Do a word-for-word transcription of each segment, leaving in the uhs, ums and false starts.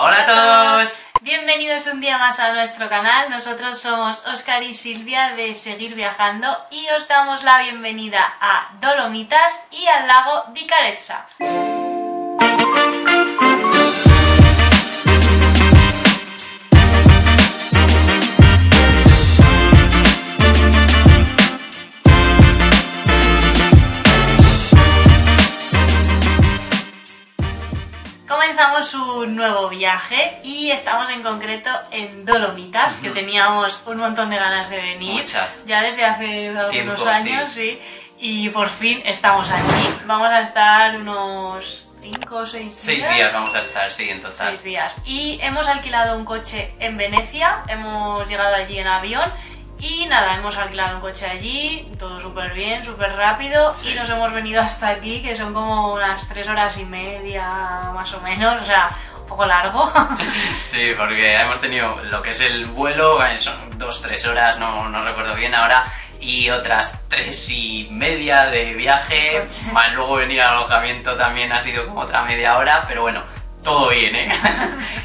Hola a todos. Bienvenidos un día más a nuestro canal. Nosotros somos Oscar y Silvia de Seguir Viajando y os damos la bienvenida a Dolomitas y al lago de Carezza. Comenzamos un nuevo viaje y estamos en concreto en Dolomitas, que teníamos un montón de ganas de venir. Muchas. Ya desde hace algunos Tiempo, años, sí. sí. Y por fin estamos aquí. Vamos a estar unos cinco o seis días. seis días vamos a estar, sí, en total. seis días. Y hemos alquilado un coche en Venecia, hemos llegado allí en avión. Y nada, hemos alquilado un coche allí, todo súper bien, súper rápido, sí. Y nos hemos venido hasta aquí, que son como unas tres horas y media más o menos, o sea, un poco largo. Sí, porque hemos tenido lo que es el vuelo, son dos a tres horas, no, no recuerdo bien ahora, y otras tres y media de viaje, coche. Más luego venir al alojamiento también ha sido como otra media hora, pero bueno. Todo bien, ¿eh?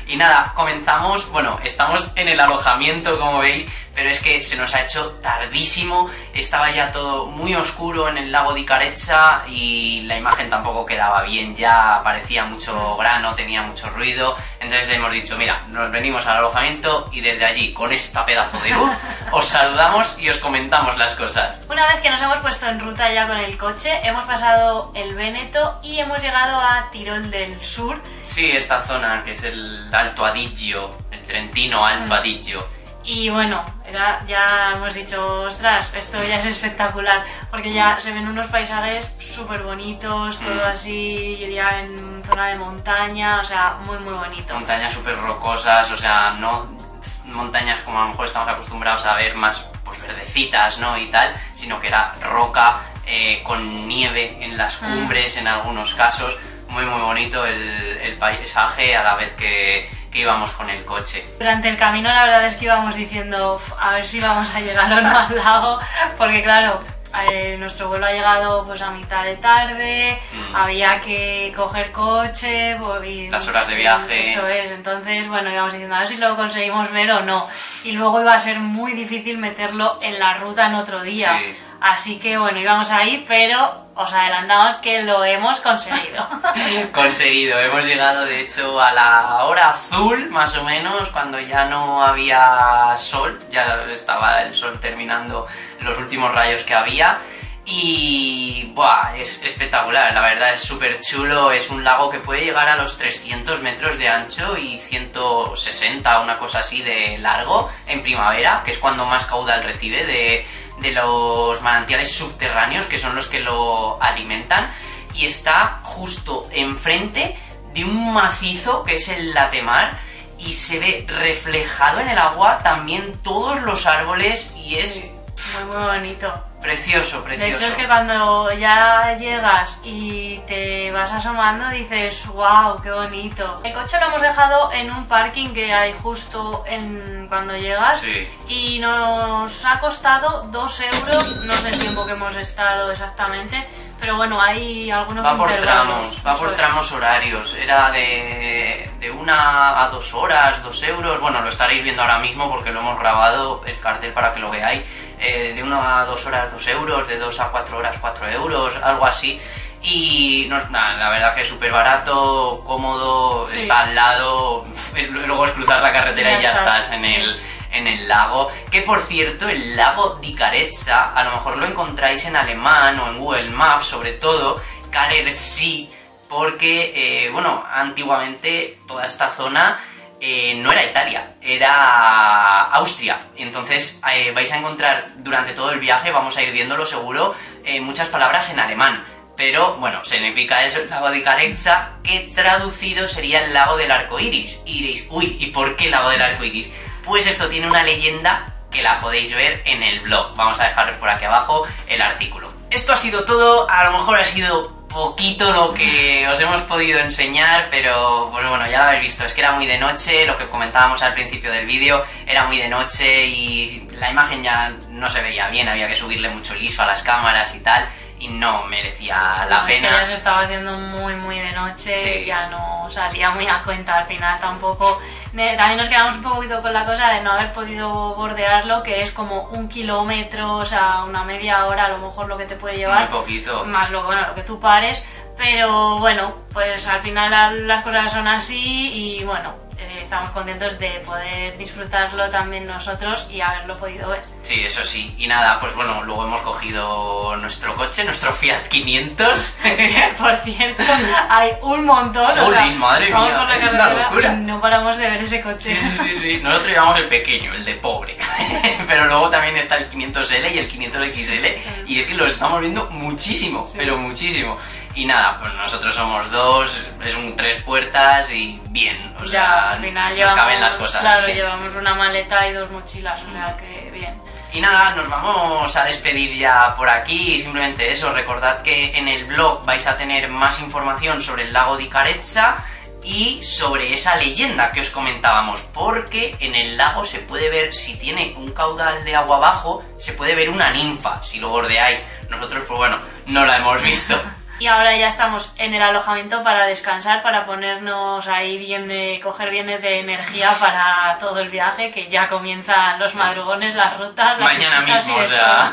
Y nada, comenzamos, bueno, estamos en el alojamiento como veis, pero es que se nos ha hecho tardísimo, estaba ya todo muy oscuro en el lago de Carezza y la imagen tampoco quedaba bien, ya parecía mucho grano, tenía mucho ruido, entonces hemos dicho, mira, nos venimos al alojamiento y desde allí, con esta pedazo de luz, os saludamos y os comentamos las cosas. Una vez que nos hemos puesto en ruta ya con el coche, hemos pasado el Véneto y hemos llegado a Tirol del Sur. Sí. Esta zona que es el Alto Adigio, el Trentino Alto Adigio. Y bueno, era, ya hemos dicho, ostras, esto ya es espectacular, porque ya se ven unos paisajes súper bonitos, todo mm. así, yo diría en zona de montaña, o sea, muy muy bonito. Montañas súper rocosas, o sea, no montañas como a lo mejor estamos acostumbrados a ver más, pues verdecitas, ¿no? Y tal, sino que era roca, eh, con nieve en las cumbres mm. en algunos casos. Muy muy bonito el, el paisaje a la vez que, que íbamos con el coche. Durante el camino la verdad es que íbamos diciendo a ver si vamos a llegar o no al lago, porque claro, eh, nuestro vuelo ha llegado pues a mitad de tarde, mm. había que coger coche y las horas de viaje. Eso es, entonces bueno, íbamos diciendo a ver si lo conseguimos ver o no. Y luego iba a ser muy difícil meterlo en la ruta en otro día. Sí. Así que bueno, íbamos ahí, pero os adelantamos que lo hemos conseguido. Conseguido, hemos llegado de hecho a la hora azul más o menos, cuando ya no había sol, ya estaba el sol terminando los últimos rayos que había y buah, es espectacular, la verdad es súper chulo, es un lago que puede llegar a los trescientos metros de ancho y ciento sesenta, una cosa así de largo en primavera, que es cuando más caudal recibe de... de los manantiales subterráneos que son los que lo alimentan, y está justo enfrente de un macizo que es el Latemar y se ve reflejado en el agua también todos los árboles y es sí, muy muy bonito. Precioso, precioso. De hecho es que cuando ya llegas y te vas asomando dices, wow, qué bonito. El coche lo hemos dejado en un parking que hay justo en cuando llegas, sí. Y nos ha costado dos euros, no sé el tiempo que hemos estado exactamente, pero bueno, hay algunos va por tramos, va por tramos horarios, era de, de una a dos horas, dos euros, bueno, lo estaréis viendo ahora mismo porque lo hemos grabado el cartel para que lo veáis. Eh, de una a dos horas dos euros, de dos a cuatro horas cuatro euros, algo así. Y no, nah, la verdad que es súper barato, cómodo, sí. Está al lado, es, luego es cruzar la carretera ya y ya estás, estás en, sí. el, en el lago. Que por cierto, el lago de Carezza, a lo mejor lo encontráis en alemán o en Google Maps, sobre todo, Karersee, porque, eh, bueno, antiguamente toda esta zona... Eh, no era Italia, era Austria. Entonces eh, vais a encontrar durante todo el viaje, vamos a ir viéndolo seguro, eh, muchas palabras en alemán. Pero bueno, significa eso, el lago de Carezza, que traducido sería el lago del arco iris. Y diréis, uy, ¿y por qué el lago del arco iris? Pues esto tiene una leyenda que la podéis ver en el blog. Vamos a dejaros por aquí abajo el artículo. Esto ha sido todo, a lo mejor ha sido... poquito lo que os hemos podido enseñar, pero pues bueno, ya lo habéis visto, es que era muy de noche, lo que comentábamos al principio del vídeo, era muy de noche y la imagen ya no se veía bien, había que subirle mucho liso a las cámaras y tal, y no merecía la no, pena. Es que ya se estaba haciendo muy muy de noche, sí. Ya no salía muy a cuenta al final tampoco. También nos quedamos un poquito con la cosa de no haber podido bordearlo, que es como un kilómetro, o sea, una media hora a lo mejor lo que te puede llevar. Muy poquito. Más lo, bueno, lo que tú pares, pero bueno, pues al final las cosas son así y bueno, estamos contentos de poder disfrutarlo también nosotros y haberlo podido ver. Sí, eso sí. Y nada, pues bueno, luego hemos cogido nuestro coche, nuestro Fiat quinientos. Por cierto, hay un montón. ¡Jolín, o sea, madre mía! Es una locura. No paramos de ver ese coche. Sí, sí, sí, sí. Nosotros llevamos el pequeño, el de pobre. Pero luego también está el quinientos ele y el quinientos equis ele. Sí. Y es que los estamos viendo muchísimo, sí. Pero muchísimo. Y nada, pues nosotros somos dos, es un tres puertas y bien, o sea, ya, al final nos llevamos, caben las cosas. Claro, bien. Llevamos una maleta y dos mochilas, o sea que bien. Y nada, nos vamos a despedir ya por aquí, y simplemente eso, recordad que en el blog vais a tener más información sobre el lago de Carezza y sobre esa leyenda que os comentábamos, porque en el lago se puede ver, si tiene un caudal de agua bajo, se puede ver una ninfa, si lo bordeáis. Nosotros, pues bueno, no la hemos visto. Y ahora ya estamos en el alojamiento para descansar, para ponernos ahí bien de coger bienes de energía para todo el viaje, que ya comienzan los madrugones, las rutas, las mañana mismo, o sea.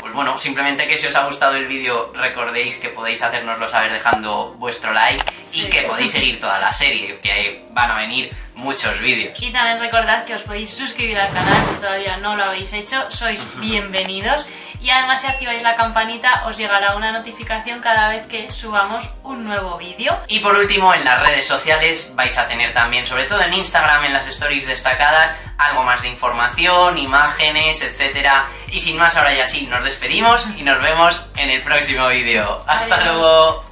Pues bueno, simplemente que si os ha gustado el vídeo recordéis que podéis hacérnoslo saber dejando vuestro like, sí. Y que podéis seguir toda la serie, que van a venir muchos vídeos. Y también recordad que os podéis suscribir al canal si todavía no lo habéis hecho, sois bienvenidos. Y además si activáis la campanita os llegará una notificación cada vez que subamos un nuevo vídeo. Y por último, en las redes sociales vais a tener también, sobre todo en Instagram, en las stories destacadas, algo más de información, imágenes, etcétera. Y sin más, ahora ya sí, nos despedimos y nos vemos en el próximo vídeo. ¡Hasta luego!